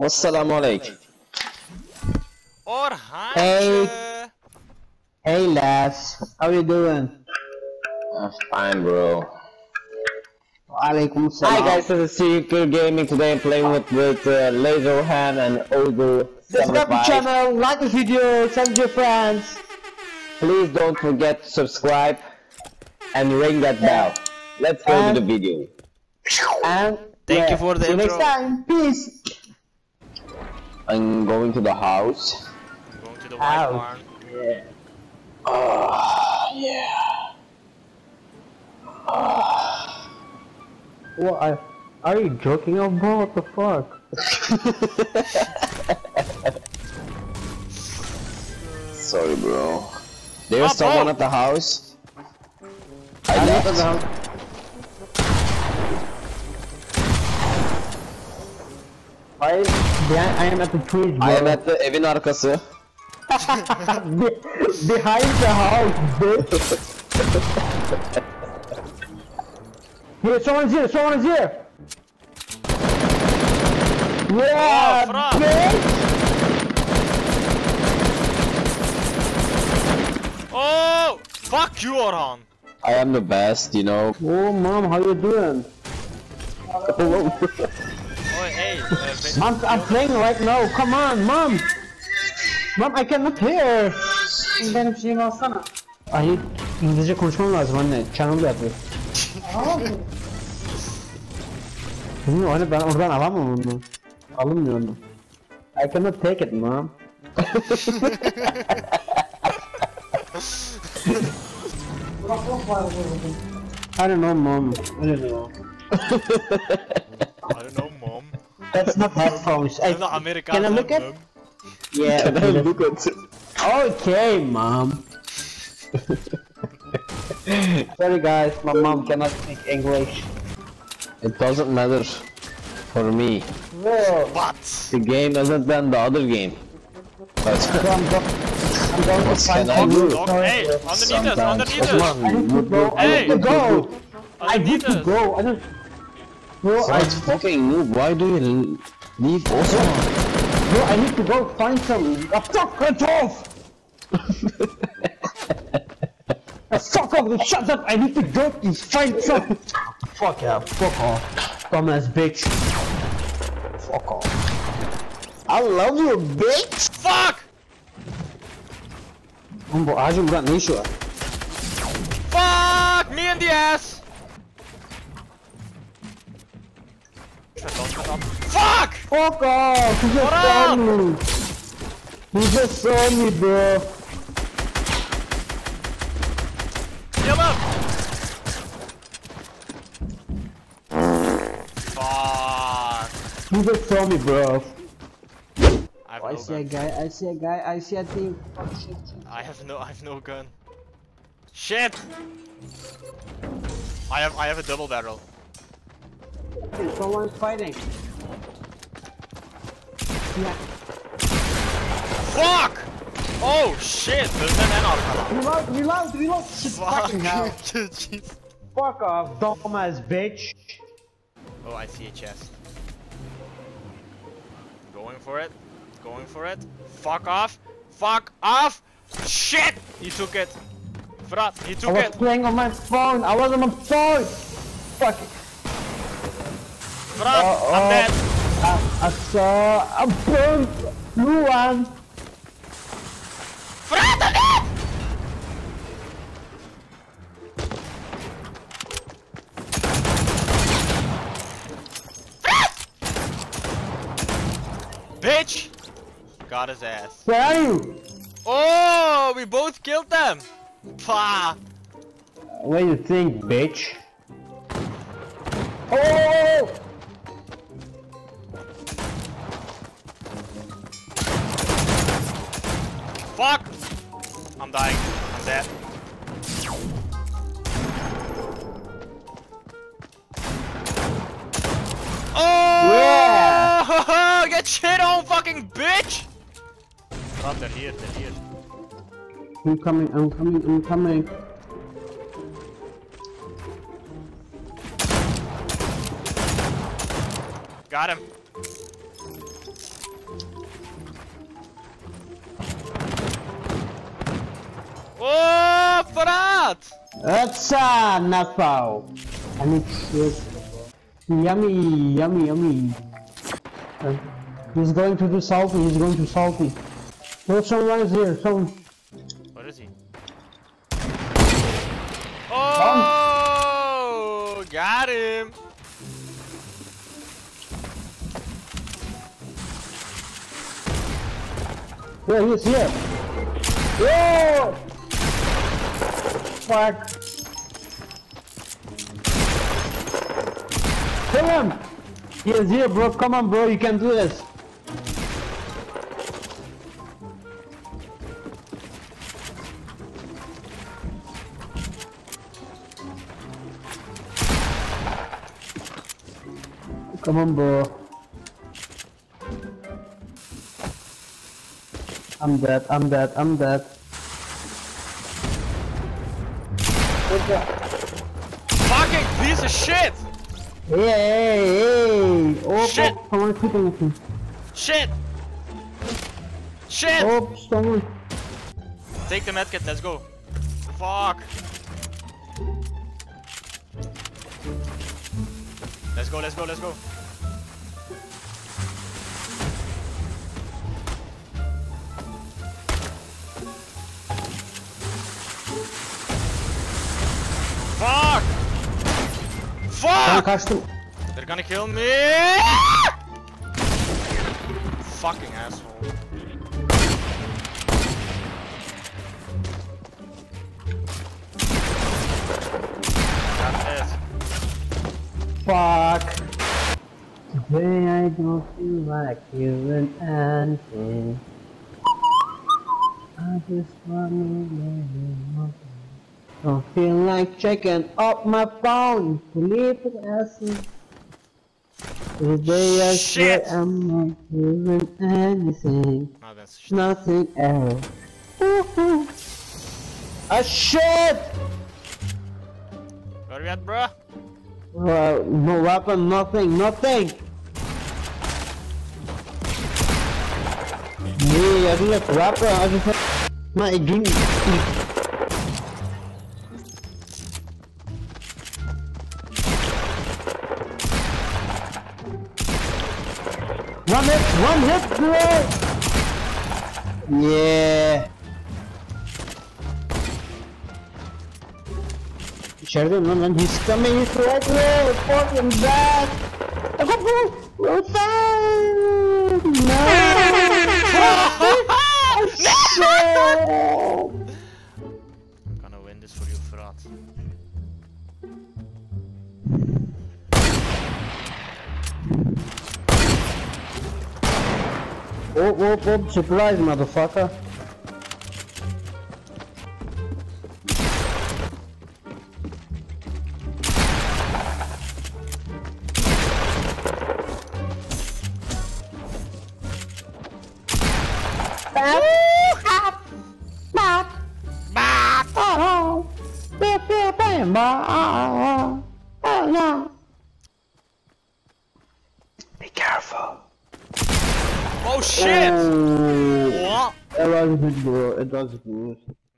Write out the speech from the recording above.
Assalamu alaikum. Orhan. Hey lads, how you doing? I'm fine, bro. Alaikum salam. Hi guys, this is Seeker Gaming. Today I'm playing with Laser Hand and Orhan. Subscribe to the channel, like the video, send your friends. Please don't forget to subscribe and ring that bell. Let's go to the video. And thank you for the intro. See you next time. Peace. I'm going to the house. I'm going to the white barn. Yeah. Yeah. What? Are you joking? Oh, bro, what the fuck? Sorry, bro. There's someone at the house. I left at the house. I am at the tree, bro. I am at the evin arkası. Behind the house, bitch. Here, someone's here. Yeah, oh, bitch. Oh, fuck you, Orhan. I am the best, you know. Oh, mom, how you doing? Oh, hey, I'm playing right now. Come on, mom. Mom, I cannot hear. Benim şeyimi alsana. Ay, İngilizce konuşmam lazım anne. Channel yapıyor. Bilmiyorum anne, ben oradan alamam onu. Alınmıyor onu. I cannot take it, mom. I don't know, mom. I don't know. I don't know, mom. That's not my phone. Can I look at? Yeah. Can I look at? Okay, mom. Sorry, guys. My mom cannot speak English. It doesn't matter for me. Whoa. What? The game doesn't ban the other game. But I'm going to find out. Hey, underneath us. I need to go. I don't. Bro, so I fucking move. Why do you leave also? Bro, I need to go find some. Fuck off! Shut up! I need to go and find some. Fuck off! Dumbass bitch! Fuck off! I love you, bitch! Fuck! Bro, I just got an issue. Fuck me in the ass! Fuck! Fuck off! He just saw me! Bro! Get him up! Fuck! He just saw me, bro! I see a guy, I see a team. Fuck shit. I have no gun. Shit! I have a double barrel. Someone's fighting. Yeah. Fuck! Oh shit! There's an enarca. Reload! Shit, fucking hell. Fuck off, dumbass bitch. Oh, I see a chest. Going for it. Fuck off! Shit! He took it. Frat, he took it. I was playing on my phone. Fuck it. I'm dead. I saw a burnt blue one. Frat, I'm dead. Frat! Bitch! Got his ass. Where are you? Oh, we both killed them. Pah. What do you think, bitch? Oh! Fuck! I'm dying. I'm dead. Oh! Yeah. Get shit on, fucking bitch! Oh, they're here. I'm coming. Got him. Oh, parat! Atsa, napao. And it's yummy, yummy, yummy. He's going to do salty. He's going to salty. Oh, someone is here. Someone. What is he? Oh, got him. Yeah, he's here. Whoa! Fuck. Kill him! He is here, bro. Come on, bro. You can do this. Come on, bro. I'm dead, I'm dead, I'm dead. What's that? Fucking piece of shit! Hey! Oh, shit! Someone shooting at me. Shit! Shit! Oh, someone. Take the medkit, let's go. Fuck! Let's go, let's go, let's go. Fuck! Fuck! They're gonna kill me! Fucking asshole. That's it. Fuck. Today I don't feel like doing anything. I just want to live. Don't feel like checking up my phone. Believe it, asses. Today I swear I'm not doing anything. Oh, that's nothing else. Woohoo! Ah, shit! Where are we at, bruh? No weapon, nothing, nothing! Yeah, I didn't have a weapon, I just had... My game... One hit, bro! Yeah. Sheridan, no, man, he's coming, he's right there, we're fucking back! I got you! We're fine! No! I'm gonna win this for you, Frat. Oh, oh, oh, surprise, motherfucker. Be careful. Oh shit! What? It was good, bro. It was good.